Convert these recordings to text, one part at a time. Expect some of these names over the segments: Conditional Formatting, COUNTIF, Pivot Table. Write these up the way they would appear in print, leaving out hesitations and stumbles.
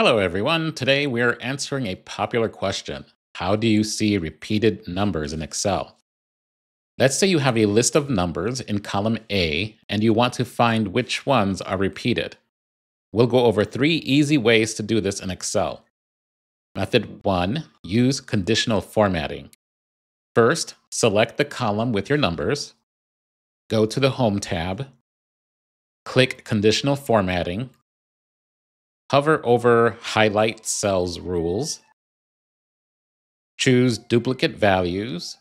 Hello everyone, today we're answering a popular question. How do you see repeated numbers in Excel? Let's say you have a list of numbers in column A and you want to find which ones are repeated. We'll go over three easy ways to do this in Excel. Method 1, use conditional formatting. First, select the column with your numbers, go to the Home tab, click Conditional Formatting, hover over Highlight Cells Rules, choose Duplicate Values,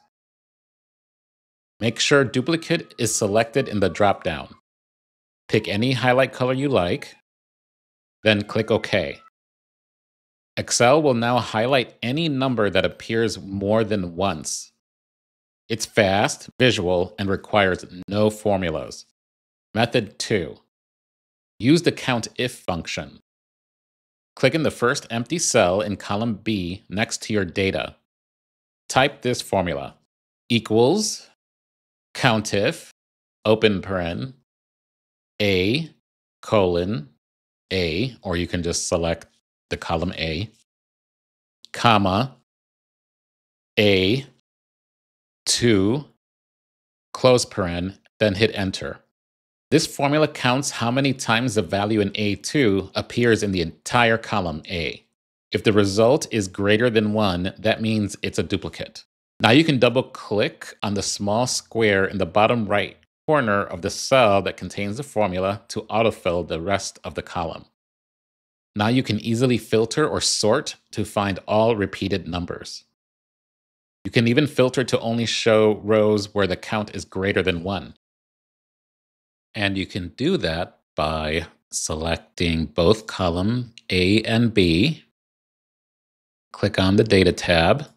make sure Duplicate is selected in the drop-down. Pick any highlight color you like, then click OK. Excel will now highlight any number that appears more than once. It's fast, visual, and requires no formulas. Method 2. Use the COUNTIF function. Click in the first empty cell in column B next to your data. Type this formula, equals COUNTIF, open paren, A, colon, A, or you can just select the column A, comma, A, 2, close paren, then hit enter. This formula counts how many times the value in A2 appears in the entire column A. If the result is greater than 1, that means it's a duplicate. Now you can double-click on the small square in the bottom right corner of the cell that contains the formula to autofill the rest of the column. Now you can easily filter or sort to find all repeated numbers. You can even filter to only show rows where the count is greater than 1. And you can do that by selecting both column A and B, click on the Data tab,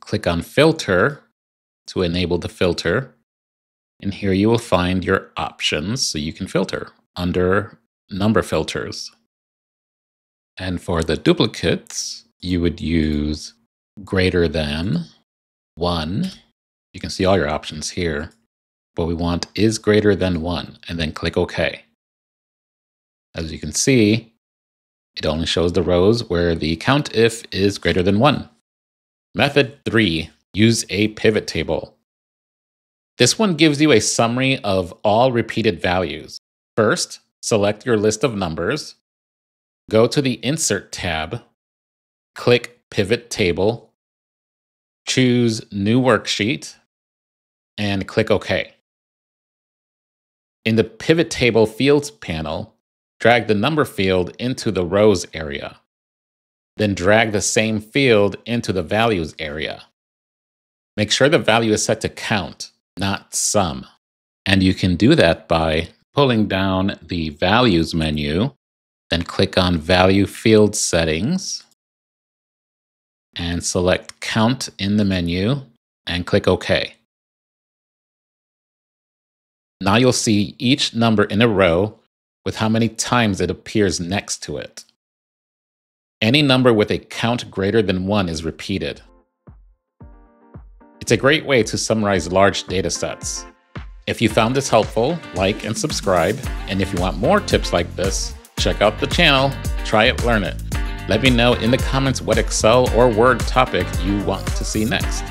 click on Filter to enable the filter, and here you will find your options so you can filter under Number Filters. And for the duplicates, you would use greater than 1. You can see all your options here. What we want is greater than 1, and then click OK. As you can see, it only shows the rows where the COUNTIF is greater than 1. Method 3, use a pivot table. This one gives you a summary of all repeated values. First, select your list of numbers. Go to the Insert tab, click Pivot Table, choose New Worksheet, and click OK. In the Pivot Table Fields panel, drag the number field into the Rows area. Then drag the same field into the Values area. Make sure the value is set to Count, not Sum. And you can do that by pulling down the Values menu, then click on Value Field Settings, and select Count in the menu, and click OK. Now you'll see each number in a row with how many times it appears next to it. Any number with a count greater than 1 is repeated. It's a great way to summarize large data sets. If you found this helpful, like and subscribe, and if you want more tips like this, check out the channel, try it, learn it. Let me know in the comments what Excel or Word topic you want to see next.